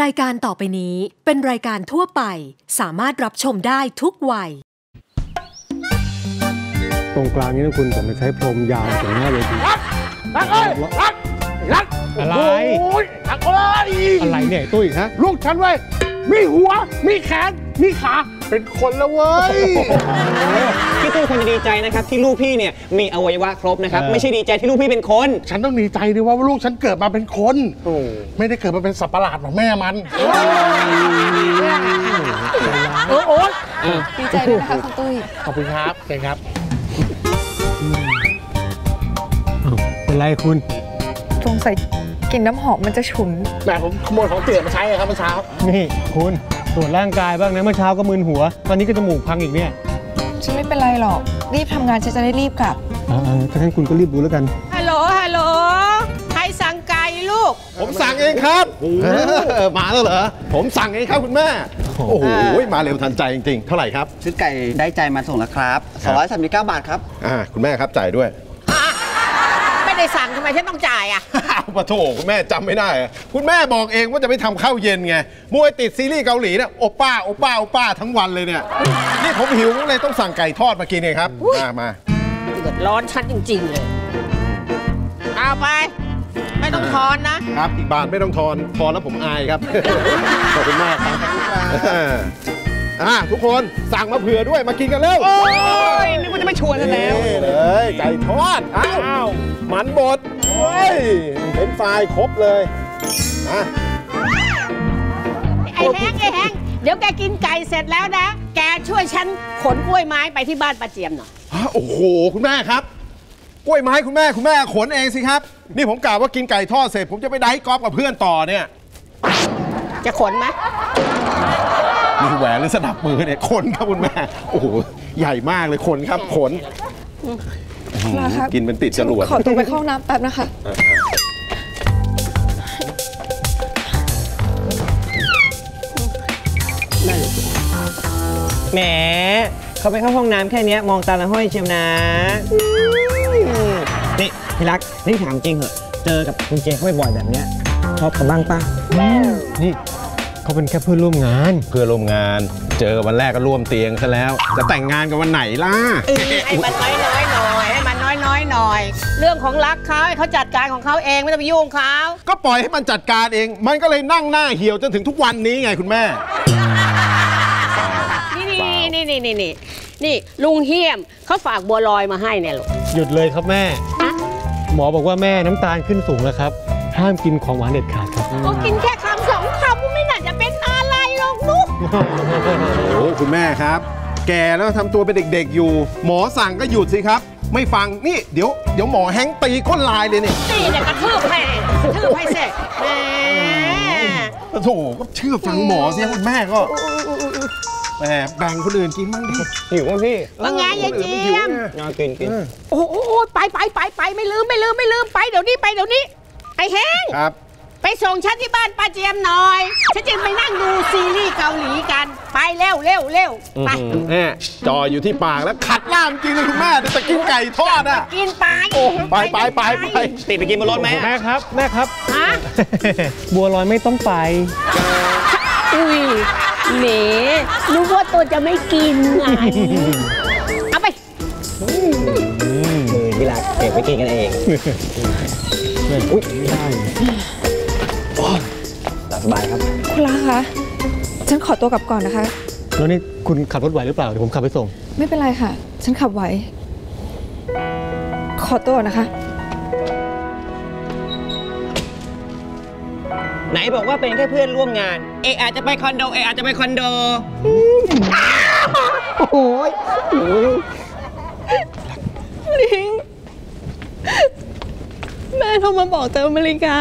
รายการต่อไปนี้เป็นรายการทั่วไปสามารถรับชมได้ทุกวัยตรงกลางนี้นะคุณผมจะใช้พรมยาวถึงหน้าเลยดีรักเอ้ยรักอะไรรักเอ้ยอะไรเนี่ยตุ้ยฮะลูกฉันไว้มีหัวมีแขนมีขาเป็นคนแล้วเว้ยพี่ตุ้ยควรจะดีใจนะครับที่ลูกพี่เนี่ยมีอวัยวะครบนะครับไม่ใช่ดีใจที่ลูกพี่เป็นคนฉันต้องดีใจดิว่าลูกฉันเกิดมาเป็นคนไม่ได้เกิดมาเป็นสัตว์ประหลาดของแม่มันโอ๊ยดีใจด้วยนะคะคุณตุ้ยขอบคุณครับเก่งครับเป็นไรคุณสงสัยกลิ่นน้ำหอมมันจะฉุนแบบผมขโมยของเตือนมาใช้ครับเมื่อเช้านี่คุณตรวจร่างกายบ้างนะเมื่อเช้าก็มึนหัวตอนนี้ก็จมูกพังอีกเนี่ยฉันไม่เป็นไรหรอกรีบทำงานฉันจะได้รีบกลับถ้างั้นคุณก็รีบดูแล้วกันฮัลโหลฮัลโหลใครสั่งไก่ลูกผมสั่งเองครับมาแล้วเหรอผมสั่งเองครับคุณแม่โอ้โหมาเร็วทันใจจริงๆเท่าไหร่ครับชุดไก่ได้ใจมาส่งแล้วครับ239 บาทครับคุณแม่ครับจ่ายด้วยไม่ได้สั่งทำไมฉันต้องจ่ายอ่ะปะโถคุณแม่จำไม่ได้คุณแม่บอกเองว่าจะไม่ทำข้าวเย็นไงมัวติดซีรีส์เกาหลีเนี่ยโอป้าโอป้าโอป้าทั้งวันเลยเนี่ยนี่ผมหิวเลยต้องสั่งไก่ทอดมากินเองครับมาเดือดร้อนฉันจริงๆเลยเอาไปไม่ต้องทอนนะครับอีกบาทไม่ต้องทอนทอนแล้วผมอายครับขอบคุณมากครับทุกคนสั่งมาเผื่อด้วยมากินกันเร็วโอ้ยนี่กูจะไม่ชวนแล้วเลยไก่ทอดอ้าวมันบดโอ้ยเป็นไฟครบเลยไอ้แห้งเดี๋ยวแกกินไก่เสร็จแล้วนะแกช่วยฉันขนกล้วยไม้ไปที่บ้านป้าเจียมหน่อยโอ้โหคุณแม่ครับกล้วยไม้คุณแม่ขนเองสิครับนี่ผมกล่าวว่ากินไก่ทอดเสร็จผมจะไปไดฟ์กอล์ฟกับเพื่อนต่อเนี่ยจะขนไหมมีแหวนหรือสนับมือเนี่ยขนครับคุณแม่โอ้โหใหญ่มากเลยขนครับขนกินเป็นติดจรวดขอตัวไปเข้าน้ำแป๊บนะคะแหมเขาไปเข้าห้องน้ำแค่นี้มองตาละห้อยเชียวนะนี่พี่รักนี่ถามจริงเหรอเจอกับคุณเจเขาบ่อยแบบนี้ชอบกันบ้างป่ะนี่เขาเป็นแค่เพื่อนร่วมงานเจอวันแรกก็ร่วมเตียงซะแล้วจะแต่งงานกันวันไหนล่ะให้มันน้อยๆให้มันน้อยๆหน่อยเรื่องของรักเขาให้เขาจัดการของเขาเองไม่ต้องไปยุ่งเขาก็ปล่อยให้มันจัดการเองมันก็เลยนั่งหน้าเหี่ยวจนถึงทุกวันนี้ไงคุณแม่นี่ลุงเฮี้ยมเขาฝากบัวลอยมาให้เนี่ยลูกหยุดเลยครับแม่หมอบอกว่าแม่น้ำตาลขึ้นสูงแล้วครับห้ามกินของหวานเด็ดขาดครับกินแค่คำ 2 คำไม่น่าจะเป็นอะไรหรอกลูกโอ้คุณแม่ครับแกแล้วทำตัวเป็นเด็กๆอยู่หมอสั่งก็หยุดสิครับไม่ฟังนี่เดี๋ยวหมอแฮงตีก้นลายเลยเนี่ยตีเนี่ยกระทืบให้เสร็จแม่โอ้โหก็เชื่อฟังหมอสิคุณแม่ก็แบ่งคนอื่นกินบ้างดิหิวพี่ว่าไงยายเจียมกินโอ้โหไปไม่ลืมไปเดี๋ยวนี้ไอ้แฮงครับไปส่งฉันที่บ้านป้าเจียมหน่อยฉันจะไปนั่งดูซีรีส์เกาหลีกันไปเร็วไปจออยู่ที่ปากแล้วขัดล่ามจริงเลยคุณแม่จะกินไก่ทอดอ่ะกินไปติดไปกินบนรถไหมแม่ครับบัวลอยไม่ต้องไปอุ้ยเหม่รู้ว่าตัวจะไม่กินไงเอาไปเวลาเก็บไปกินกันเองอุ้ยได้สบายครับคุณรักคะฉันขอตัวกลับก่อนนะคะแล้วนี่คุณขับรถไหวหรือเปล่าเดี๋ยวผมขับไปส่งไม่เป็นไรค่ะฉันขับไหวขอตัวนะคะไหนบอกว่าเป็นแค่เพื่อนร่วมงานอาจจะไปคอนโดโอ้ยลิงแม่โทรมาบอกจากอเมริกา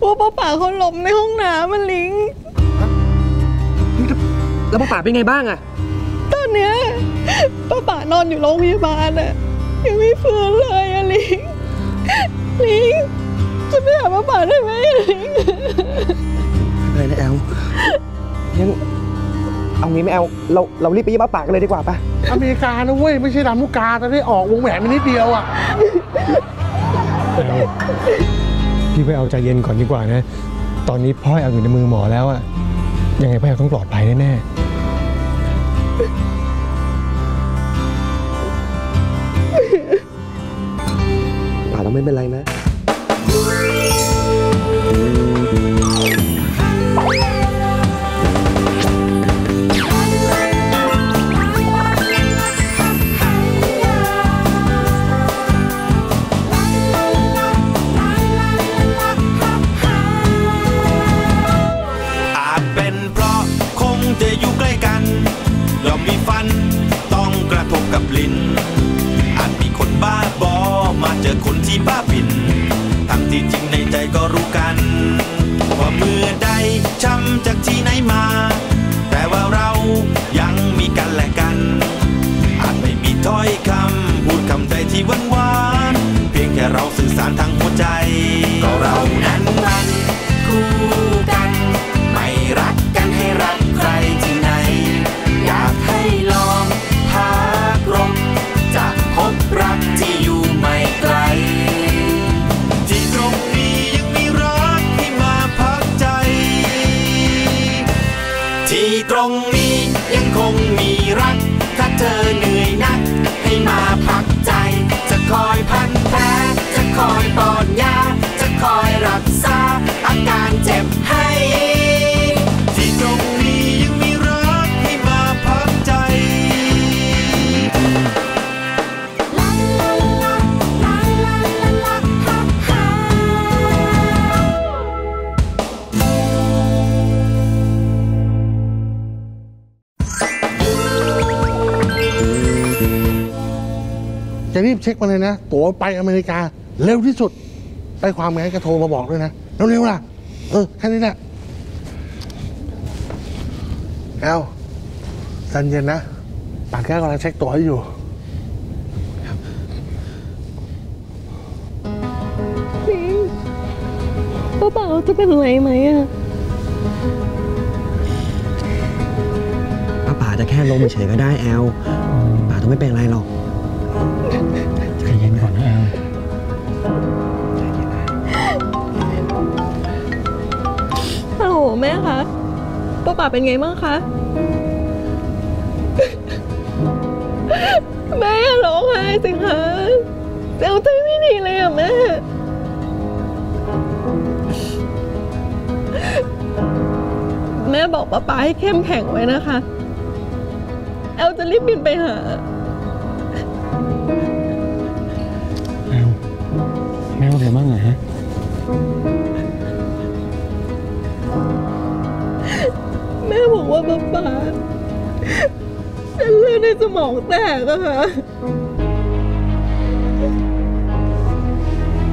ว่าป้าป่าเขาล้มในห้องน้ำมันลิงแล้วป้าป่าเป็นไงบ้างอะตอนเนี้ยป้าป่านอนอยู่โรงพยาบาลอะยังไม่ฟื้นเลยอะลิงจะไปหาป้าป่าได้ไหมลิงเลยนะแอลยังเอางี้ไม่แอลเรารีบไปเยี่ยมป้าป่ากันเลยดีกว่าป่ะอเมริกานะเว้ยไม่ใช่ลำลูกกาแต่ได้ออกวงแหวนมานิดเดียวอะพี่ไปเอาใจเย็นก่อนดีกว่านะ ตอนนี้พ่อแอลอยู่ในมือหมอแล้วอะยังไงพ่อแอลต้องปลอดภัยแน่ๆผ่าแล้วไม่เป็นไรนะรีบเช็คมาเลยนะตั๋วไปอเมริกาเร็วที่สุดได้ความไงก็โทรมาบอกด้วยนะเร็วๆล่ะแค่นี้แหละแอลใจเย็นนะป่าแก้วกำลังเช็คตั๋วอยู่นี่ป้าเปาจะเป็นอะไรไหมอ่ะป้าป่าจะแค่ลงเฉยก็ได้แอลป่าต้องไม่เป็นอะไรหรอกแม่คะป้าป่าเป็นไงบ้างคะแม่ร้องไห้สิคะเอาใจไม่ดีเลยอะแม่แม่บอกป้าป่าให้เข้มแข็งไว้นะคะแอลจะรีบบินไปหาแอลแม่ว่าไงบ้างอะฮะแม่บอกว่าป้าป่าเส้นเลือดในสมองแตกนะคะ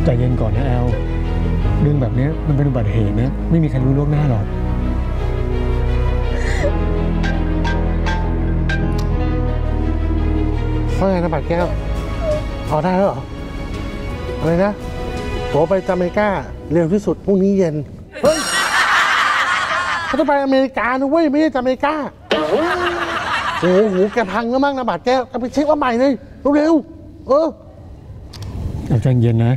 ใจเย็นก่อนนะแอลเรื่องแบบนี้มันเป็นอุบัติเหตุนะไม่มีใครรู้ล่วงหน้าหรอกว่าไงนะปัดแก้วพอได้แล้วเหรออะไรนะตั๋วไปอเมริกาเร็วที่สุดพรุ่งนี้เย็นเขาจะไปอเมริกานะเว้ยไม่ใช่อเมริกาโอ้โหแกพังแล้วมั้งนะบาดแก้วไปเช็คว่าใหม่เลยเร็วๆเอาใจเย็นนะ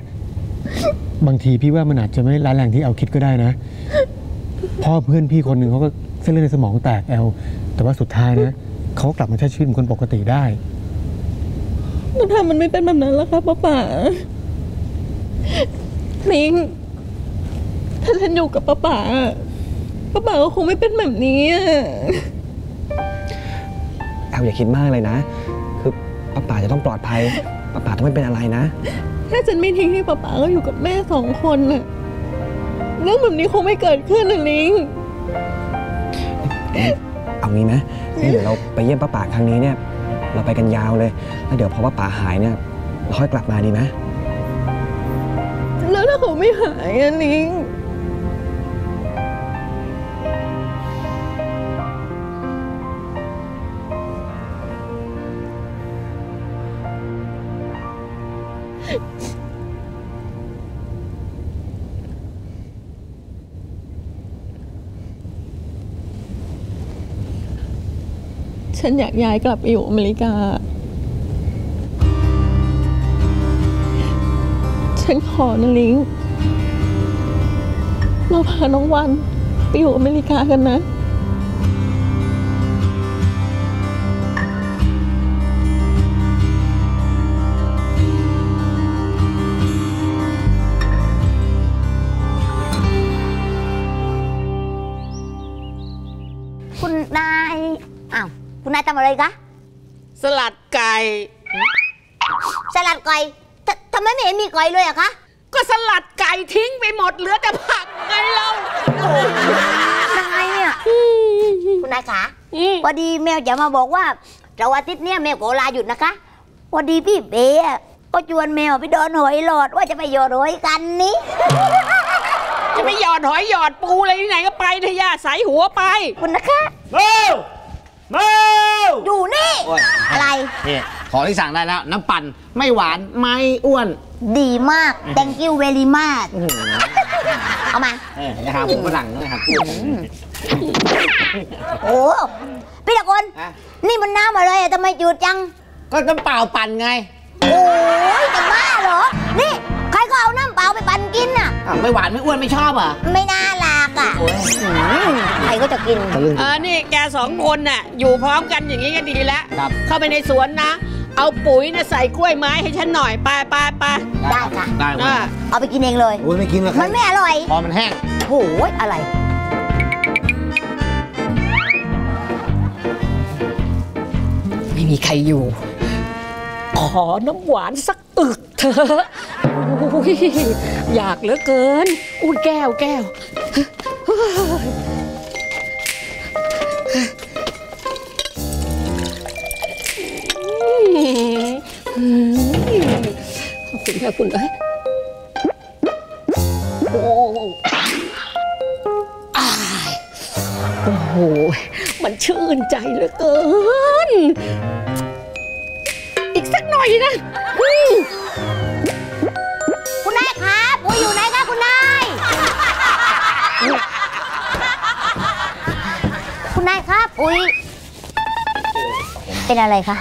บางทีพี่ว่ามันอาจจะไม่ร้ายแรงที่เอาคิดก็ได้นะพ่อเพื่อนพี่คนหนึ่งเขาก็เส้นเลือดในสมองแตกแอลแต่ว่าสุดท้ายนะเขากลับมาใช้ชีวิตเหมือนคนปกติได้มันทำมันไม่เป็นแบบนั้นแล้วครับป้าป๋ามิงถ้าฉันอยู่กับป้าป๋าป้าป่าก็คงไม่เป็นแบบนี้แอลอย่าคิดมากเลยนะคือป้าป่าจะต้องปลอดภัยป้าป่าต้องไม่เป็นอะไรนะถ้าฉันไม่ทิ้งให้ป้าป่าก็อยู่กับแม่สองคนน่ะเรื่องแบบนี้คงไม่เกิดขึ้นหรอกลิงเอางี้นะเดี๋ยวเราไปเยี่ยมป้าป่าครั้งนี้เนี่ยเราไปกันยาวเลยแล้วเดี๋ยวพอป้าป่าหายเนี่ยเราค่อยกลับมาดีไหมแล้วถ้าเขาไม่หายอะลิงฉันอยากย้ายกลับไปอยู่อเมริกาฉันขอนะลิง เราพาน้องวันไปอยู่อเมริกากันนะคุณนายอ้าวคุณนายทำอะไรคะสลัดไก่สลัดไก่ทำไมไม่เห็นมีไก่เลยอะคะก็สลัดไก่ทิ้งไปหมดเหลือแต่ผักไงเรานายเนี่ยคุณนายคะพอดีแมวจะมาบอกว่าเราอาทิตย์เนี่ยแมวโกลาหยุดนะคะพอดีพี่เบะก็ชวนแมวไปโดนหอยหลอดว่าจะไปหยอดหอยกันนี้จะไปหยอดหอยหยอดปูอะไรที่ไหนก็ไปเถอะย่าใส่หัวไปคุณนะคะเร็วเร็วอยู่นี่อะไรเนี่ยของที่สั่งได้แล้วน้ำปั่นไม่หวานไม่อ้วนดีมาก thank you very much เอามานะครับผมหลังนะครับโอ้พี่ตะกนนี่มันน้ำอะไรทำไมจืดจังก็น้ำเปล่าปั่นไงโอ้ยจะบ้าเหรอนี่ใครก็เอาน้ำเปล่าไปปั่นกินน่ะไม่หวานไม่อ้วนไม่ชอบอ่ะไม่น่ารักอ่ะใครก็จะกินนี่แกสองคนน่ะอยู่พร้อมกันอย่างนี้ก็ดีแล้วเข้าไปในสวนนะเอาปุ๋ยนะใส่กล้วยไม้ให้ฉันหน่อยไปได้ค่ะได้เอาไปกินเองเลยโอ้ยไม่กินหรอกมันไม่อร่อยพอมันแห้งโอ้ยอะไรไม่มีใครอยู่ขอน้ำหวานสักอึกเถอะอยากเหลือเกินอุ้ยแก้วขอบคุณค่ะคุณเอ้ยโอ้โหมันชื่นใจเหลือเกินอีกสักหน่อยนะคุณนายครับปุ๋ยอยู่ไหนคะคุณนายคุณนายครับปุ๋ยเป็นอะไรคะ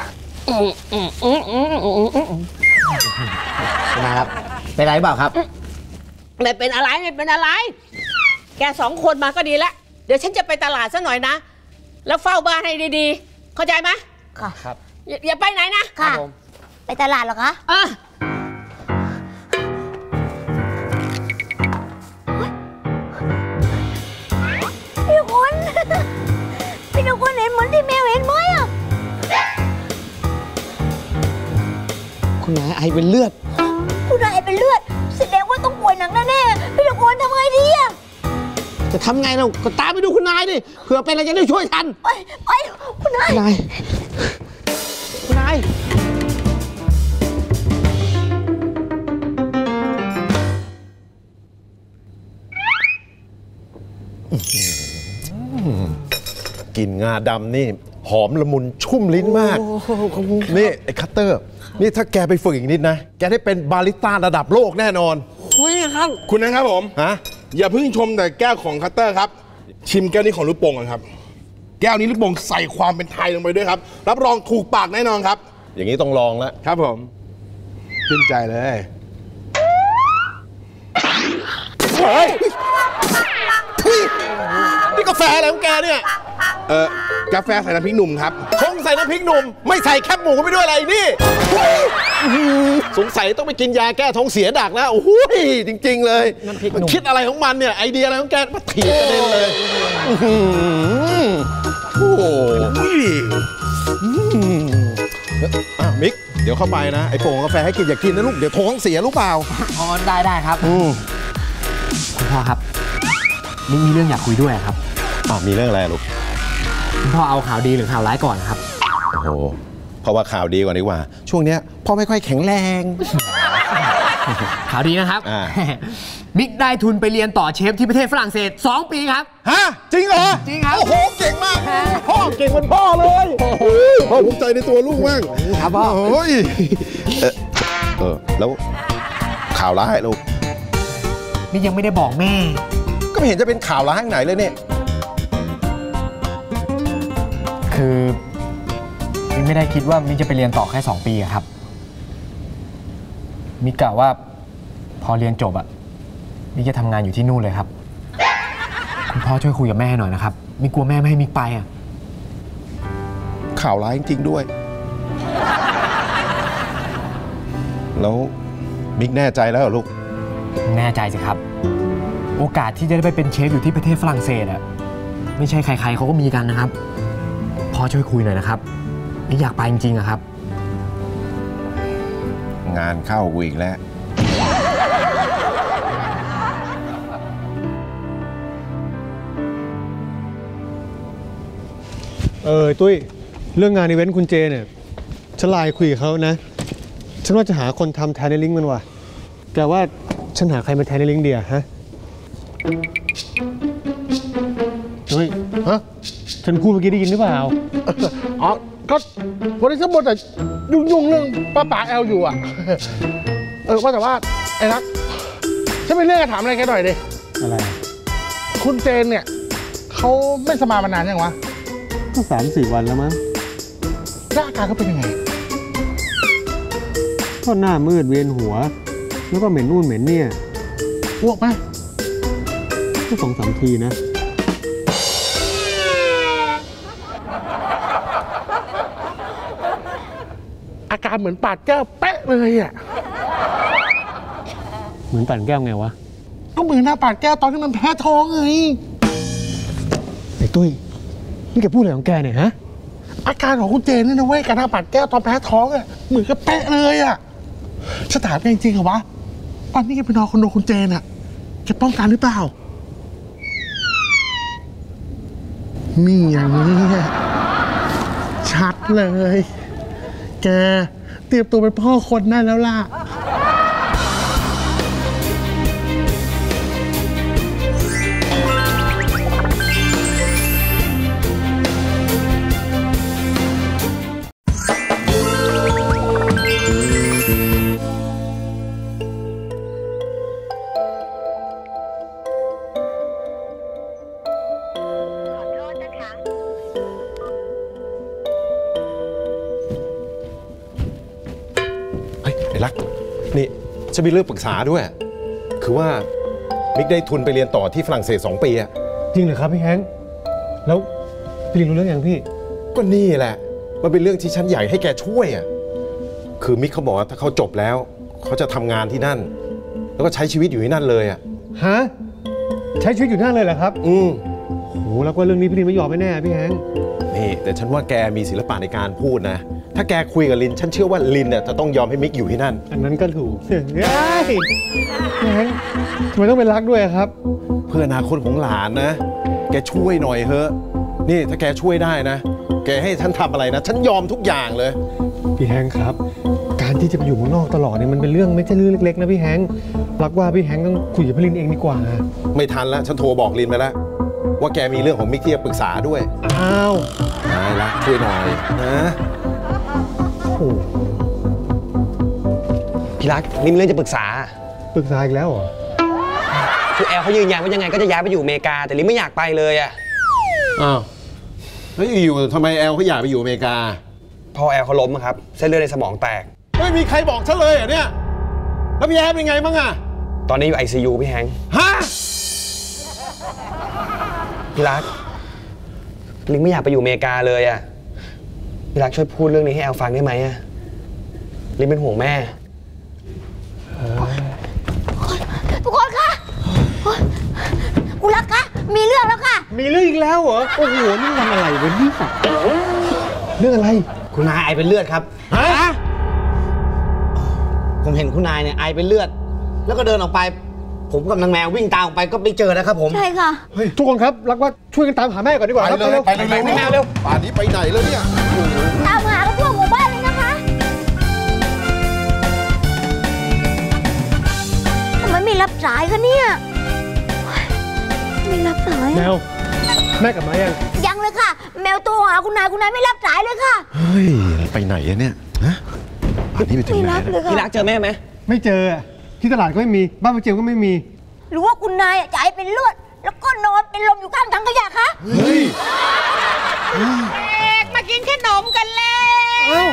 นะครับเป็นอะไรเปล่าครับไม่เป็นอะไรแกสองคนมาก็ดีแล้วเดี๋ยวฉันจะไปตลาดซะหน่อยนะแล้วเฝ้าบ้านให้ดีๆเข้าใจไหมครับอย่าไปไหนนะค่ะไปตลาดหรอคะพี่ทุกคนเห็นเหมือนที่แมวเห็นไหมอ่ะคุณนายไอเป็นเลือดคุณนายไอเป็นเลือดแสดงว่าต้องป่วยหนักแน่ๆพี่ตะโกนทำไงดีอะจะทำไงเราก็ตามไปดูคุณนายดิเผื่อเป็นอะไรจะได้ช่วยทันไปคุณนายกลิ่นงาดำนี่หอมละมุนชุ่มลิ้นมากนี่ไอ้คัตเตอร์นี่ถ้าแกไปฝึกอีกนิดนะแกได้เป็นบาริสต้าระดับโลกแน่นอนครับคุณนะครับผมอย่าเพิ่งชมแต่แก้วของคัตเตอร์ครับชิมแก้วนี้ของลูกโป่งก่อนครับแก้วนี้ลูกโป่งใส่ความเป็นไทยลงไปด้วยครับรับรองถูกปากแน่นอนครับอย่างนี้ต้องลองแล้วครับผมชื่นใจเลยนี่กาแฟอะไรของแกเนี่ยกาแฟใส่น้ำพริกหนุ่มครับชงใส่น้ำพริกหนุ่มไม่ใส่แคบหมูก็ไม่ด้วยอะไรนี่สงสัยต้องไปกินยาแก้ท้องเสียดักแล้วโอ้โหจริงๆเลยคิดอะไรของมันเนี่ยไอเดียอะไรของแกมาถีบกระเด็นเลยโอ้โหมิกเดี๋ยวเข้าไปนะไอโป่งกาแฟให้กินอย่ากินนะลูกเดี๋ยวท้องเสียรู้เปล่าอ๋อได้ครับคุณพ่อครับมีเรื่องอยากคุยด้วยครับมีเรื่องอะไรลูกพ่อเอาข่าวดีหรือข่าวร้ายก่อนครับโอ้โหเพราะว่าข่าวดีก่อนดีกว่าช่วงเนี้ยพ่อไม่ค่อยแข็งแรงข่าวดีนะครับบิ๊กได้ทุนไปเรียนต่อเชฟที่ประเทศฝรั่งเศส2 ปีครับฮะจริงเหรอจริงครับโอ้โหเก่งมากพ่อเก่งเหมือนพ่อเลยโอ้โหพ่อภูมิใจในตัวลูกมากครับพ่อโอ้ยแล้วข่าวร้ายลูกนี่ยังไม่ได้บอกแม่ก็ไม่เห็นจะเป็นข่าวร้ายไหนเลยเนี่ยคือมิไม่ได้คิดว่ามิจะไปเรียนต่อแค่2 ปีครับมิกะว่าพอเรียนจบมิจะทำงานอยู่ที่นู่นเลยครับ คุณพ่อช่วยคุยกับแม่หน่อยนะครับไม่กลัวแม่ไม่ให้มิกไปอ่ะข่าวร้ายจริงๆด้วยแล้วมิกแน่ใจแล้วเหรอลูกแน่ใจสิครับโอกาสที่จะได้ไปเป็นเชฟอยู่ที่ประเทศฝรั่งเศสอ่ะไม่ใช่ใครๆเขาก็มีกันนะครับพ่อช่วยคุยหน่อยนะครับไม่อยากไปจริงๆอะครับงานเข้ากูอีกแล้วตุ้ยเรื่องงานอีเวนต์คุณเจเนี่ยฉันไลน์คุยกับเขานะฉันว่าจะหาคนทำแทนในลิงก์มันว่ะแกว่าฉันหาใครมาแทนในลิงก์เดียฮะตุ้ยฮะฉันพูดเมื่อกี้ได้ยินหรือเปล่าอ๋อก็วันนี้ฉันบ่นแต่ยุ่งเรื่องป้าแอลอยู่อ่ะว่าแต่ว่าไอ้รักฉันไม่เลือกถามอะไรแกหน่อยดิอะไรคุณเจนเนี่ยเขาไม่สมามานานยังวะก็3-4 วันแล้วมั้งร่างกายเขาเป็นยังไงก็หน้ามืดเวียนหัวแล้วก็เหม็นนู่นเหม็นเนี่ยอ้วกไหมก็2-3 ทีนะอาการเหมือนปาดแก้วเป๊ะเลยอ่ะเหมือนปาดแก้วไงวะก็เหมือนหน้าปาดแก้วตอนที่มันแพ้ท้องไงไอ้ตุ้ยนี่แกพูดอะไรของแกเนี่ยฮะอาการของคุณเจนนี่นะเว้ยการหน้าปาดแก้วตอนแพ้ท้องอ่ะเหมือนกับเป๊ะเลยอ่ะฉันถามแกจริงๆเหรอวะตอนนี้แกไปนอนคอนโดคุณเจนอ่ะแกป้องกันหรือเปล่านี่อย่างนี้ชัดเลยแกเตรียมตัวเป็นพ่อคนได้แล้วล่ะนี่ฉันมีเรื่องปรึกษาด้วยคือว่ามิกได้ทุนไปเรียนต่อที่ฝรั่งเศส2 ปีอะจริงเหรอครับพี่แฮงค์แล้วพี่รู้เรื่องอย่างพี่ก็นี่แหละมันเป็นเรื่องที่ฉันอยากให้แกช่วยอะคือมิกเขาบอกว่าถ้าเขาจบแล้วเขาจะทำงานที่นั่นแล้วก็ใช้ชีวิตอยู่ที่นั่นเลยอะฮะใช้ชีวิตอยู่ที่นั่นเลยเหรอครับโหแล้วก็เรื่องนี้พี่ลินไม่ยอมแน่พี่แฮงค์นี่แต่ฉันว่าแกมีศิลปะในการพูดนะถ้าแกคุยกับลินฉันเชื่อว่าลินเนี่ยจะต้องยอมให้มิกอยู่ที่นั่นอันนั้นก็ถูกทำไมต้องเป็นรักด้วยครับเพื่ออนาคตของหลานนะแกช่วยหน่อยเถอะนี่ถ้าแกช่วยได้นะแกให้ฉันทำอะไรนะฉันยอมทุกอย่างเลยพี่แฮงค์ครับการที่จะไปอยู่เมืองนอกตลอดเนี่ยมันเป็นเรื่องไม่ใช่เรื่องเล็กๆนะพี่แฮงค์รักว่าพี่แฮงค์ต้องคุยกับลินเองดีกว่าไม่ทันแล้วฉันโทรบอกลินไปแล้วว่าแกมีเรื่องของมิกที่จะปรึกษาด้วยอ้าวได้ละช่วยหน่อยนะพี่รักนี่มีเรื่องจะปรึกษาอีกแล้วเหรอคือแอลเขายืนยันว่ายังไงก็จะย้ายไปอยู่อเมริกาแต่ลินไม่อยากไปเลยอ่ะอ้าวแล้วอยู่ทำไมแอลเขาอยากไปอยู่อเมริกาพอแอลเขาล้มครับเส้นเลือดในสมองแตกไม่มีใครบอกฉันเลยอ่ะเนี่ยแล้วพี่แอลเป็นไงบ้างอ่ะตอนนี้อยู่ ICU พี่แฮงค์ฮะพี่รักลินไม่อยากไปอยู่อเมริกาเลยอ่ะพี่รักช่วยพูดเรื่องนี้ให้แอลฟังได้ไหมอะลินเป็นห่วงแม่ทุกคนค่ะกูรักค่ะมีเรื่องแล้วค่ะมีเรื่องอีกแล้วเหรอโอ้โหนี่ทำอะไรเว้ยนี่สัตว์เรื่องอะไรคุณนายไอเป็นเลือดครับฮะผมเห็นคุณนายเนี่ยไอเป็นเลือดแล้วก็เดินออกไปผมกับนางแมววิ่งตามออกไปก็ไม่เจอนะครับผมใช่ค่ะทุกคนครับรักว่าช่วยกันตามหาแม่ก่อนดีกว่าไปเลยไปเลยแมวเร็วป่านนี้ไปไหนแล้วเนี่ยตามหาทั่วหมู่บ้านเลยนะคะทำไมไม่รับสายคะเนี่ยไม่รับสายแมวแม่กลับมายังเลยค่ะแมวตัวหาคุณนายไม่รับสายเลยค่ะเฮ้ยไปไหนเนี่ยฮะป่านนี้ไปถึงไหนแล้วพี่รักเจอแม่ไหมไม่เจอที่ตลาดก็ไม่มีบ้านประเจียมก็ไม่มีหรือว่าคุณนายจะไอเป็นเลือดแล้วก็นอนเป็นลมอยู่ข้างถังขยะคะเฮ้ยมากินขนมกันแล้ว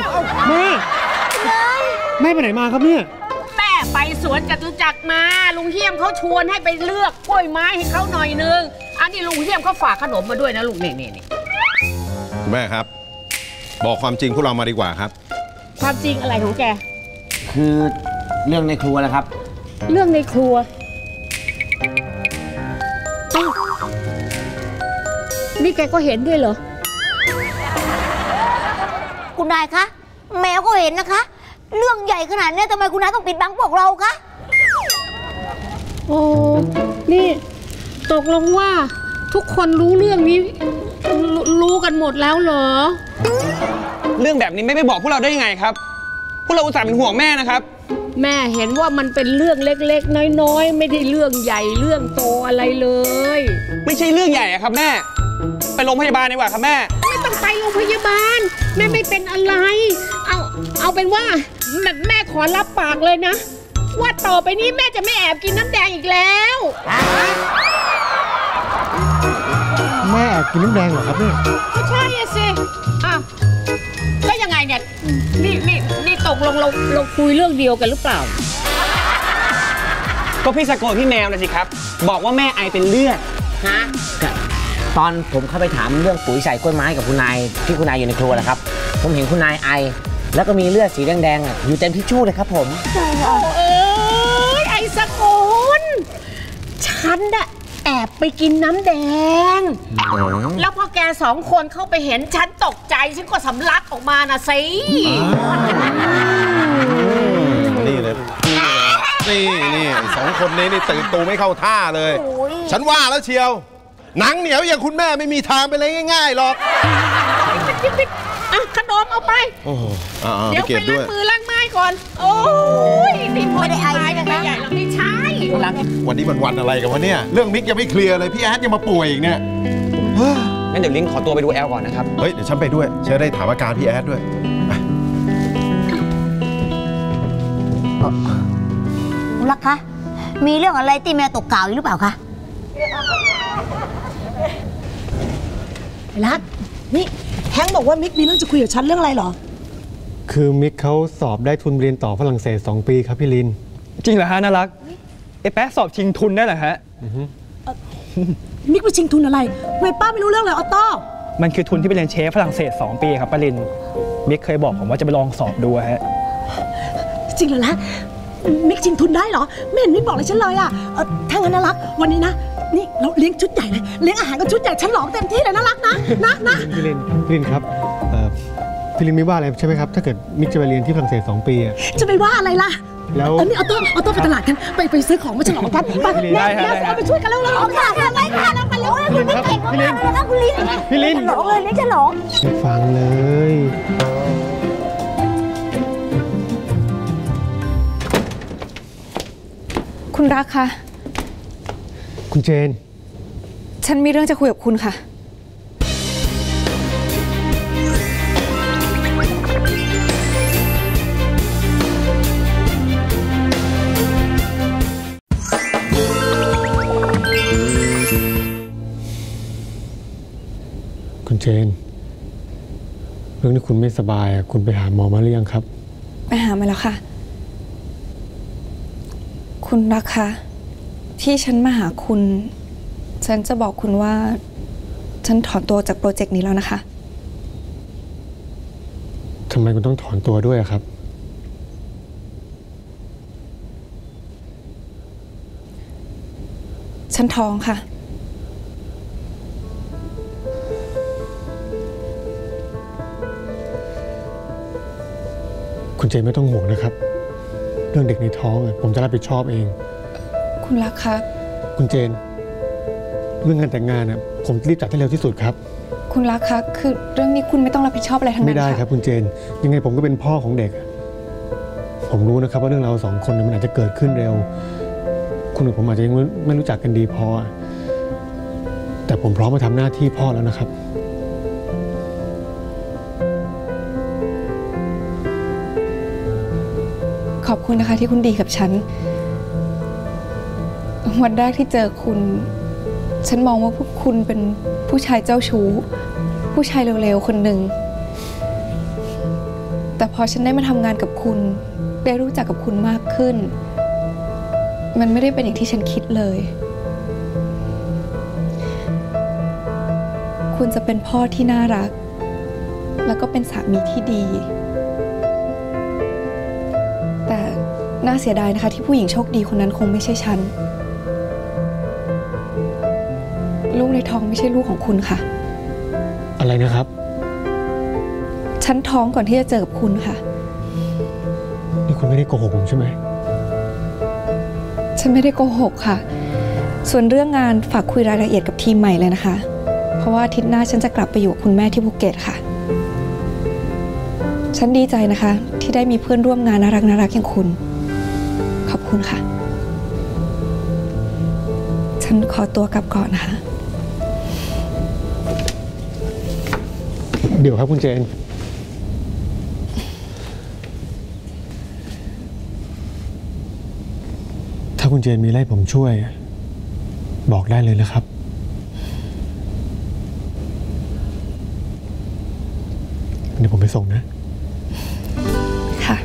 แม่ไปไหนมาครับเนี่ยแม่ไปสวนจตุจักรมาลุงเฮียมเขาชวนให้ไปเลือกกล้วยไม้ให้เขาหน่อยนึงอา นี่ลุงเฮียมเขาฝากขนมมาด้วยนะลุงนี่คุณแม่ครับบอกความจริงพวกเรามาดีกว่าครับความจริงอะไรของแกคือเรื่องในครัวนะครับเรื่องในครัวนี่แกก็เห็นด้วยเหรอคุณนายคะแมวก็เห็นนะคะเรื่องใหญ่ขนาดนี้ทำไมคุณนายต้องปิดบังพวกเราคะโอ้นี่ตกลงว่าทุกคนรู้เรื่องนี้รู้กันหมดแล้วเหรอเรื่องแบบนี้ไม่ไปบอกพวกเราได้ยังไงครับพวกเราอุตส่าห์เป็นห่วงแม่นะครับแม่เห็นว่ามันเป็นเรื่องเล็กๆน้อยๆไม่ได้เรื่องใหญ่เรื่องโตอะไรเลยไม่ใช่เรื่องใหญ่อะครับแม่ไปโรงพยาบาลดีกว่าครับแม่ไม่ต้องไปโรงพยาบาลแม่ไม่เป็นอะไรเอาเป็นว่าแม่ขอรับปากเลยนะว่าต่อไปนี้แม่จะไม่แอบกินน้ำแดงอีกแล้วแม่แอบกินน้ำแดงเหรอครับเนี่ยก็ใช่สิอ้าวแล้วยังไงเนี่ยนี่ตกลงเราคุยเรื่องเดียวกันหรือเปล่าก็พี่สะโกนพี่แมวนะสิครับบอกว่าแม่ไอเป็นเลือดฮะตอนผมเข้าไปถามเรื่องปุ๋ยใส่กล้วยไม้กับคุณนายที่คุณนายอยู่ในครัวนะครับผมเห็นคุณนายไอแล้วก็มีเลือดสีแดงๆอยู่เต็มทิชชู่เลยครับผมโอ้เอ้ยไอสะโกนฉันน่ะแอบไปกินน้ำแดงแล้วพอแกสองคนเข้าไปเห็นฉันตกใจฉันก็สำลักออกมาน่ะสินี่เลยนี่สองคนนี้นี่ตื่นตูไม่เข้าท่าเลยฉันว่าแล้วเชียวหนังเหนียวอย่างคุณแม่ไม่มีทางไปเลยง่ายๆหรอกขนมเอาไปเดี๋ยวไปล้างมือล้างไม้ก่อนโอ้ยนี่ไม่ได้ไอ้นะไม่ใหญ่เราไม่ใช่วันนี้วันอะไรกันวะเนี่ยเรื่องมิกยังไม่เคลียร์เลยพี่แอดยังมาป่วยอีกเนี่ยงั้นเดี๋ยวลิงขอตัวไปดูแอลก่อนนะครับเฮ้ยเดี๋ยวฉันไปด้วยฉันได้ถามอาการพี่แอดด้วยรักคะมีเรื่องอะไรที่แม่ตกข่าวอีกหรือเปล่าคะรักนี่แฮงบอกว่ามิกมีเรื่องจะคุยกับฉันเรื่องอะไรหรอคือมิกเขาสอบได้ทุนเรียนต่อฝรั่งเศส2ปีครับพี่ลินจริงเหรอฮะน่ารักไอ้แป๊ะสอบชิงทุนได้เหรอฮะมิกไปชิงทุนอะไรทำไมป้าไม่รู้เรื่องเลยออโต้มันคือทุนที่ไปเรียนเชฟฝรั่งเศส2ปีครับพี่ลินมิกเคยบอกผมว่าจะไปลองสอบดูฮะจริงเหรอล่ะมิกชิงทุนได้เหรอไม่เห็นมิกบอกเลยฉันเลยอ่ะถ้างั้นน่ารักวันนี้นะนี่เราเลี้ยงชุดใหญ่เลยเลี้ยงอาหารก็ชุดใหญ่ฉันหลอกเต็มที่เลยน่ารักนะพี่ลินครับพี่ลินไม่ว่าอะไรใช่ไหมครับถ้าเกิดมิกจะไปเรียนที่ฝรั่งเศส2ปีอ่ะจะไปว่าอะไรล่ะแล้วนี่เอาโต๊ะไปตลาดกันไปซื้อของมาฉลองกันไปแล้วเราไปช่วยกันแล้วเราค่ะไปค่ะเราไปแล้วคุณไม่เก่งก็ไม่เป็นไรพี่ลินฉลองเลยเลี้ยงฉลองฟังเลยคุณรักค่ะคุณเจนฉันมีเรื่องจะคุยกับคุณค่ะคุณเจนเรื่องที่คุณไม่สบายคุณไปหาหมอมาหรือยังครับไปหามาแล้วค่ะคุณรักค่ะที่ฉันมาหาคุณฉันจะบอกคุณว่าฉันถอนตัวจากโปรเจกต์นี้แล้วนะคะทำไมคุณต้องถอนตัวด้วยครับฉันท้องค่ะคุณเจไม่ต้องห่วงนะครับเรื่องเด็กในท้องผมจะรับผิดชอบเองคุณรักคะคุณเจนเรื่องงานแต่งงานผมรีบจัดให้เร็วที่สุดครับคุณรักคะคือเรื่องนี้คุณไม่ต้องรับผิดชอบอะไรทั้งนั้นไม่ได้ครับคุณเจนยังไงผมก็เป็นพ่อของเด็กผมรู้นะครับว่าเรื่องเราสองคนมันอาจจะเกิดขึ้นเร็วคุณกับผมอาจจะยังไม่รู้จักกันดีพอแต่ผมพร้อมมาทำหน้าที่พ่อแล้วนะครับขอบคุณนะคะที่คุณดีกับฉันวันแรกที่เจอคุณฉันมองว่าพวกคุณเป็นผู้ชายเจ้าชู้ผู้ชายเร็วๆคนหนึ่งแต่พอฉันได้มาทำงานกับคุณได้รู้จักกับคุณมากขึ้นมันไม่ได้เป็นอย่างที่ฉันคิดเลย คุณจะเป็นพ่อที่น่ารักแล้วก็เป็นสามีที่ดีแต่น่าเสียดายนะคะที่ผู้หญิงโชคดีคนนั้นคงไม่ใช่ฉันลูกในท้องไม่ใช่ลูกของคุณค่ะอะไรนะครับฉันท้องก่อนที่จะเจอกับคุณค่ะนี่คุณไม่ได้โกหกผมใช่ไหมฉันไม่ได้โกหกค่ะส่วนเรื่องงานฝากคุยรายละเอียดกับทีมใหม่เลยนะคะเพราะว่าอาทิตย์หน้าฉันจะกลับไปอยู่กับคุณแม่ที่ภูเก็ตค่ะฉันดีใจนะคะที่ได้มีเพื่อนร่วมงานน่ารักอย่างคุณขอบคุณค่ะฉันขอตัวกลับก่อนนะคะเดี๋ยวครับคุณเจนถ้าคุณเจนมีอะไรผมช่วยบอกได้เลยนะครับเดี๋ยวผมไปส่งนะค่ะ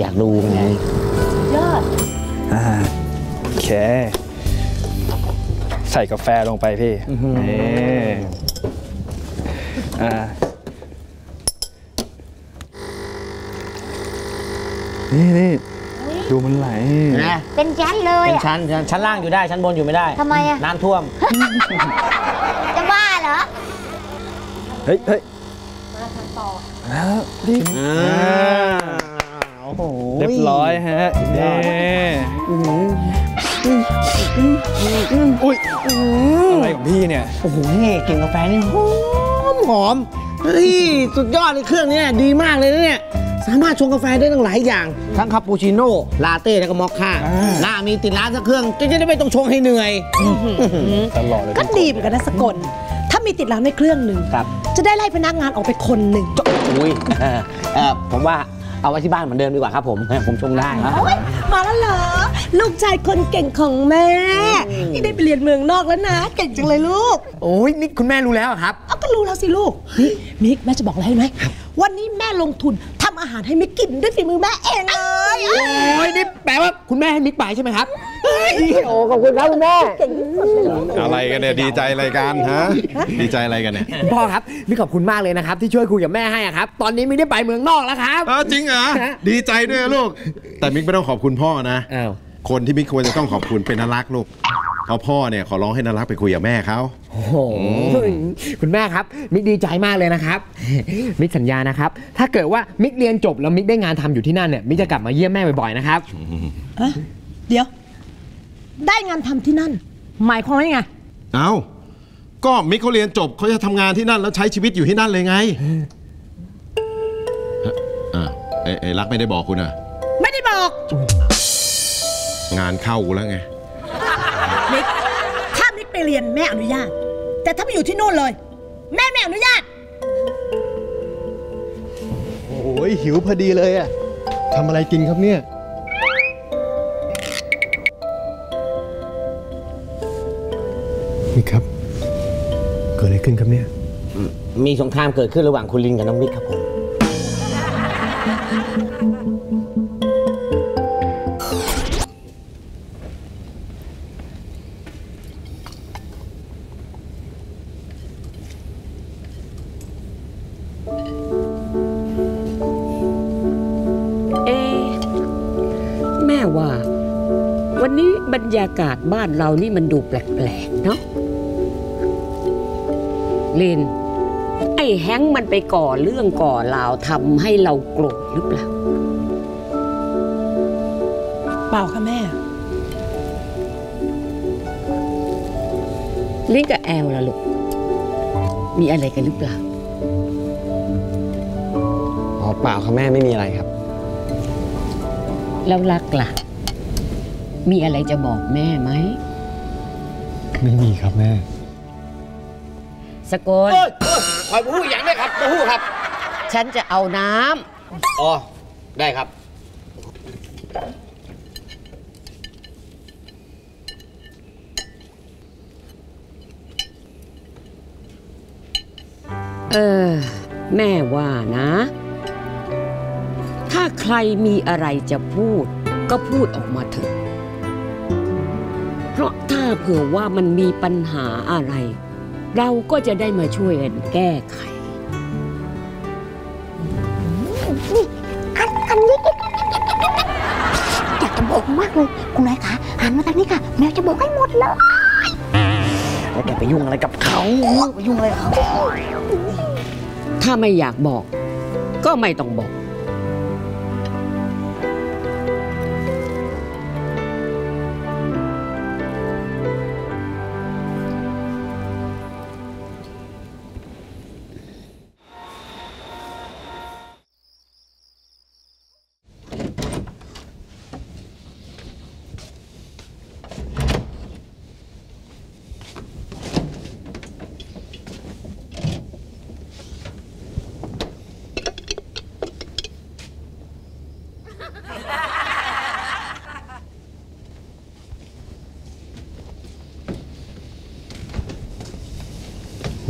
อยากดูไงยอดโอเคใส่กาแฟลงไปพี่นี่ดูมันไหลเป็นชั้นเลยเป็นชั้นล่างอยู่ได้ชั้นบนอยู่ไม่ได้ทำไมอะน้ำท่วมจะบ้าเหรอเฮ้ยมาทางต่อโอ้โหเรียบร้อยฮะอุ้ยอะไรของพี่เนี่ยโอ้โหเก่งกาแฟนี่หอมนี่สุดยอดเลยเครื่องนี้ดีมากเลยเนี่ยสามารถชงกาแฟได้ตั้งหลายอย่างทั้งคาปูชิโน่ลาเต้แล้วก็มอคค่าน่ามีติดร้านสักเครื่องจะได้ไม่ต้องชงให้เหนื่อยตลอดเลยก็ดีเหมือนกันนะสกลถ้ามีติดร้านในเครื่องหนึ่งจะได้ไล่พนักงานออกไปคนหนึ่งอุ้ยผมว่าเอาไว้ที่บ้านเหมือนเดิมดีกว่าครับผมชงได้มาแล้วเหรอลูกชายคนเก่งของแม่นี่ได้ไปเรียนเมืองนอกแล้วนะเก่งจังเลยลูกโอ้ยนี่คุณแม่รู้แล้วครับเอาก็รู้แล้วสิลูกมิกแม่จะบอกอะไรให้ไหมวันนี้แม่ลงทุนทำอาหารให้มิกกินด้วยฝีมือแม่เองเลยโอ้ยนี่แปลว่าคุณแม่ให้มิกไปใช่ไหมครับโอ้ขอบคุณครับคุณแม่อะไรกันเนี่ยดีใจอะไรกันฮะดีใจอะไรกันเนี่ยพ่อครับมิกขอบคุณมากเลยนะครับที่ช่วยคุยกับแม่ให้ครับตอนนี้มิกได้ไปเมืองนอกแล้วครับจริงเหรอดีใจด้วยลูกแต่มิกไม่ต้องขอบคุณพ่อนะคนที่มิกควรจะต้องขอบคุณเป็นน่ารักลูกเพราะพ่อเนี่ยขอร้องให้น่ารักไปคุยกับแม่เขาโอ้โหคุณแม่ครับมิกดีใจมากเลยนะครับมิกสัญญานะครับถ้าเกิดว่ามิกเรียนจบแล้วมิกได้งานทำอยู่ที่นั่นเนี่ยมิกจะกลับมาเยี่ยมแม่บ่อยๆนะครับเดี๋ยวได้งานทำที่นั่นหมายความว่าไงเอาก็มิกเขาเรียนจบเขาจะทำงานที่นั่นแล้วใช้ชีวิตอยู่ที่นั่นเลยไงรักไม่ได้บอกคุณอะไม่ได้บอกงานเข้าแล้วไงมิกถ้ามิกไปเรียนแม่อนุญาตแต่ถ้าไปอยู่ที่นู่นเลยแม่อนุญาตโอ้ยหิวพอดีเลยอะทำอะไรกินครับเนี่ยมิกครับเกิดอะไรขึ้นครับเนี่ยมีสงครามเกิดขึ้นระหว่างคุณลินกับน้องมิกครับผมแม่ว่าวันนี้บรรยากาศบ้านเรานี่มันดูแปลกๆเนาะลินไอ้แฮงมันไปก่อเรื่องก่อราวทำให้เราโกรธหรือเปล่าเปล่าค่ะแม่ลินกับแอลล่ะลูกมีอะไรกันหรือเปล่าอ๋อเปล่าค่ะแม่ไม่มีอะไรครับแล้วรักล่ะมีอะไรจะบอกแม่ไหมไม่มีครับแม่สกลคอยบู๊อย่างได้ครับบู๊ครับฉันจะเอาน้ำอ๋อได้ครับ แม่ว่านะถ้าใครมีอะไรจะพูดก็พูดออกมาเถอะเพราะถ้าเผื่อว่ามันมีปัญหาอะไรเราก็จะได้มาช่วยกันแก้ไขอันนี้อยากจะบอกมากเลยคุณนายคะหันมาทางนี้ค่ะแมวจะบอกให้หมดเลยแล้วแกไปยุ่งอะไรกับเขาไปยุ่งอะไรเขาถ้าไม่อยากบอกก็ไม่ต้องบอก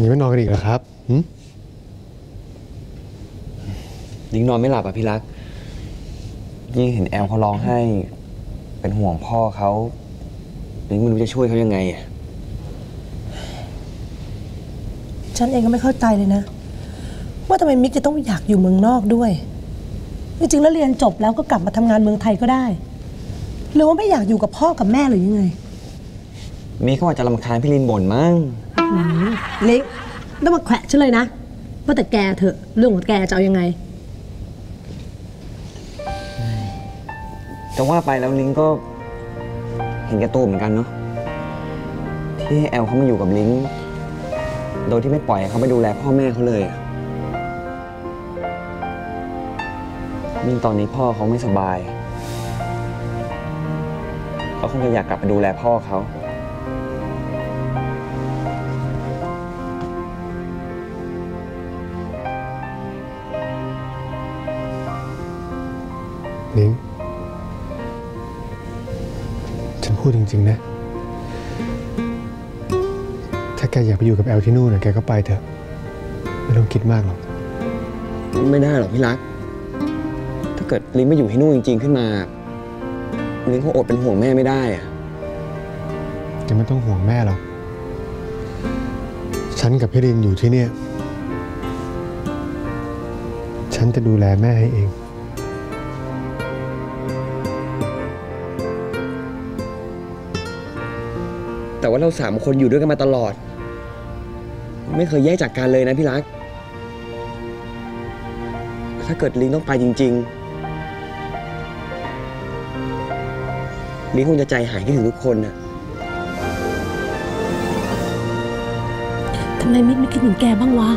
ยังไม่นอนกันอีกเหรอครับลิงนอนไม่หลับอ่ะพี่รักยิ่งเห็นแอลเขาร้องไห้เป็นห่วงพ่อเขาลิงไม่รู้จะช่วยเขายังไงฉันเองก็ไม่เข้าใจเลยนะว่าทำไมมิกจะต้องอยากอยู่เมืองนอกด้วยจริงๆแล้วเรียนจบแล้วก็กลับมาทำงานเมืองไทยก็ได้หรือว่าไม่อยากอยู่กับพ่อกับแม่หรือยังไงมิกเขาอาจจะรำคาญพี่ลิงบ่นมั้งเล็กต้องมาแขวะฉันเลยนะว่าแต่แกเถอะเรื่องของแกจะเอายังไงจะว่าไปแล้วลิงก็เห็นแกตัวเหมือนกันเนาะที่ให้แอลเขามาอยู่กับลิงโดยที่ไม่ปล่อยเขาไปดูแลพ่อแม่เขาเลยยิ่งตอนนี้พ่อเขาไม่สบายเขาคงจะอยากกลับไปดูแลพ่อเขานิ้งฉันพูดจริงๆนะถ้าแกอยากไปอยู่กับแอลที่นู่นนะแกก็ไปเถอะไม่ต้องคิดมากหรอกไม่ได้หรอกพี่รักถ้าเกิดลิงไม่อยู่ที่นู่นจริงๆขึ้นมาลิงเขาอดเป็นห่วงแม่ไม่ได้อะจะไม่ต้องห่วงแม่หรอกฉันกับพี่ลินอยู่ที่เนี่ยฉันจะดูแลแม่ให้เองแต่ว่าเราสามคนอยู่ด้วยกันมาตลอดไม่เคยแยกจากกันเลยนะพี่รักถ้าเกิดลิงต้องไปจริงๆลิงคงจะใจหายคิดถึงทุกคนน่ะทำไมไม่คิดถึงแกบ้างวะ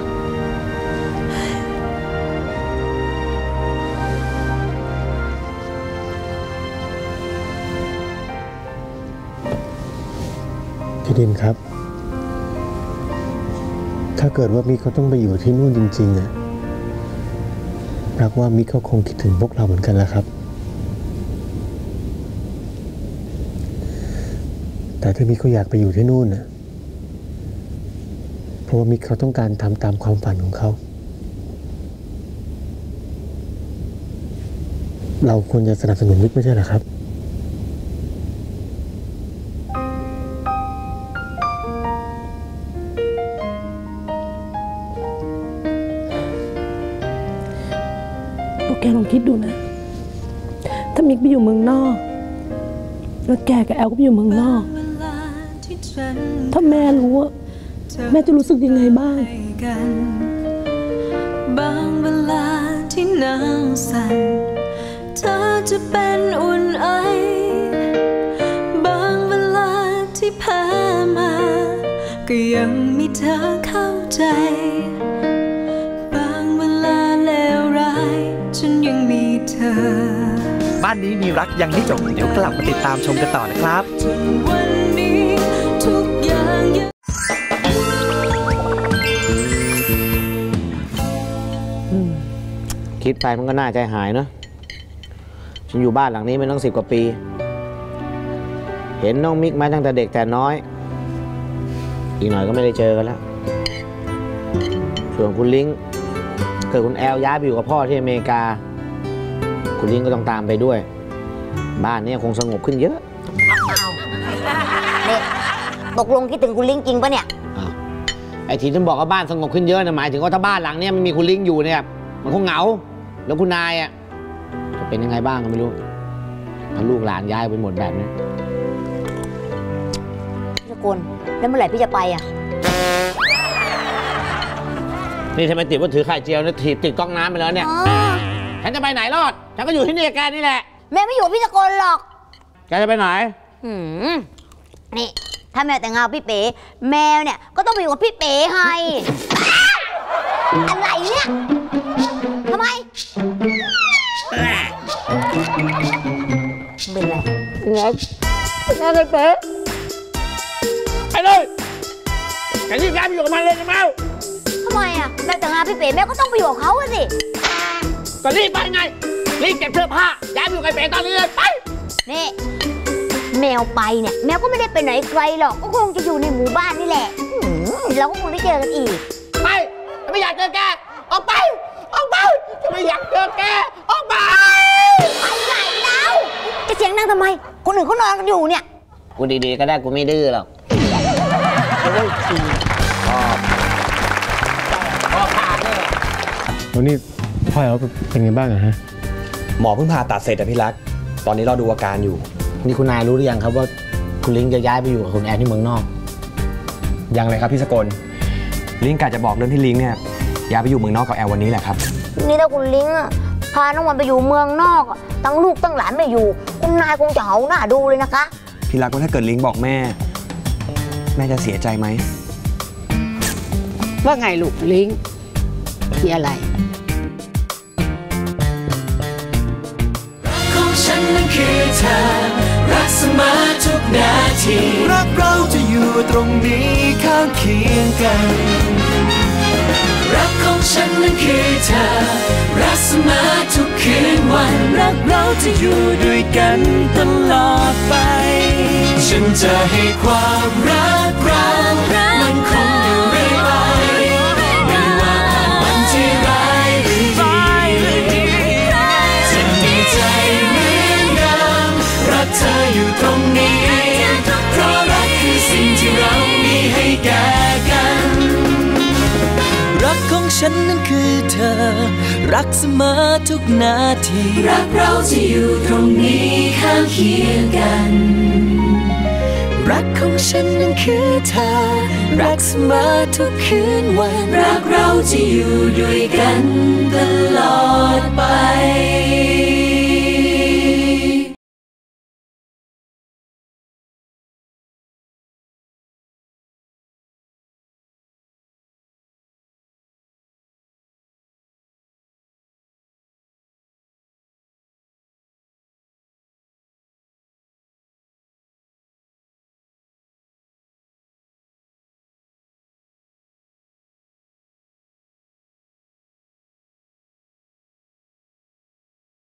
พี่ดินครับถ้าเกิดว่ามิกเขาต้องไปอยู่ที่นู่นจริงๆอะรักว่ามิกเขาคงคิดถึงพวกเราเหมือนกันแหละครับแต่ถ้ามิกเขาอยากไปอยู่ที่นู่นอะเพราะว่ามิกเขาต้องการทำตามความฝันของเขาเราควรจะสนับสนุนมิกไม่ใช่หรอครับแกลองคิดดูนะถ้ามิกไปอยู่เมืองนอกแล้วแกกับแอลก็ไปอยู่เมืองนอกถ้าแม่รู้ว่าแม่จะรู้สึกยังไงบ้างบางเวลาที่นางสั่นเธอจะเป็นอุ่นไอบางเวลาที่พามาก็ยังมีเธอเข้าใจบ้านนี้มีรักยังไม่จบเดี๋ยวกลับมาติดตามชมกันต่อนะครับคิดไปมันก็น่าใจหายนะฉันอยู่บ้านหลังนี้มาตั้ง10 กว่าปีเห็นน้องมิกมาตั้งแต่เด็กแต่น้อยอีกหน่อยก็ไม่ได้เจอกันแล้ว ส่วนคุณลิงเกิดคุณแอลย้ายไปอยู่กับพ่อที่อเมริกาคุณลิงก็ต้องตามไปด้วยบ้านเนี่ยคงสงบขึ้นเยอะตกลงคิดถึงคุณลิงจริงปะเนี่ยไอ้ที่ฉันบอกว่าบ้านสงบขึ้นเยอะนะหมายถึงว่าถ้าบ้านหลังเนี่ยมันมีคุณลิงอยู่เนี่ยมันคงเหงาแล้วคุณนายอ่ะจะเป็นยังไงบ้างก็ไม่รู้ถ้าลูกหลานย้ายไปหมดแบบนี้พี่สกุลแล้วเมื่อไหร่พี่จะไปอ่ะนี่ทำไมติดว่าถือไข่เจียวเนี่ยถีบติดกล้องน้ำไปแล้วเนี่ยฉันจะไปไหนรอดฉันก็อยู่ที่นี่แกนี่แหละแม่ไม่อยู่พี่สกุลหรอกแกจะไปไหนนี่ถ้าแมวแต่งงานพี่เป๋แมวเนี่ยก็ต้องไปอยู่กับพี่เป๋ให้อะไรเนี่ยทำไมเป็นไรงับเป็นอะไรเป๋ไปเลยแกรีบย้ายไปอยู่กับมันเลยนะแมวทำไมอ่ะแมวแต่งงานพี่เป๋แมวก็ต้องไปอยู่กับเขาสิก็รีบไปไงรีบเก็บเสื้อผ้าย้ายไปอยู่กับเป๋ตอนนี้เลยไปนี่แมวไปเนี่ยแมวก็ไม่ได้ไปไหนไกลหรอกก็คงจะอยู่ในหมู่บ้านนี่แหละเราก็คงได้เจอกันอีกไปไม่อยากเจอแกออกไปออกไปจะไม่อยากเจอแกออกไปไปไหนแล้วจะเสียงดังทำไมคนอื่นเขานอนกันอยู่เนี่ยกูดีๆก็ได้กูไม่ดื้อหรอกพ่อขาดเลยวันนี้พ่อเราเป็นไงบ้างฮะหมอเพิ่งผ่าตัดเสร็จอะพี่รักตอนนี้เราดูอาการอยู่นี่คุณนายรู้หรือยังครับว่าคุณลิงจะย้ายไปอยู่กับคุณแอนที่เมืองนอกยังเลยครับพี่สกลลิงกะจะบอกเรื่องที่ลิงเนี่ยย้ายไปอยู่เมืองนอกกับแอนวันนี้แหละครับนี่ถ้าคุณลิงพาน้องวันไปอยู่เมืองนอกตั้งลูกตั้งหลานไม่อยู่คุณนายคงจะเหาหน้าดูเลยนะคะพี่รักว่าถ้าเกิดลิงบอกแม่แม่จะเสียใจไหมว่าไงลูกลิงมีอะไรของฉันนั้นคือเธอรักเสมอทุกนาทีรักเราจะอยู่ตรงนี้ข้างเคียงกันรักของฉันนั้นคือเธอรักเสมอทุกคืนวันรักเราจะอยู่ด้วยกันตลอดไปฉันจะให้ความรักเรามันคงอยู่เรื่อยไปไม่ว่าผ่านวันที่ร้ายหรือดีจะมีใจเหมือนเดิมรักเธออยู่ตรงนี้เพราะรักคือสิ่งที่เรามีให้แก่กันรักของฉันนั้นคือเธอรักเสมอทุกนาทีรักเราจะอยู่ตรงนี้ข้างเคียงกันรักของฉันนั้นคือเธอรักเสมอทุกคืนวันรักเราจะอยู่ด้วยกันตลอดไป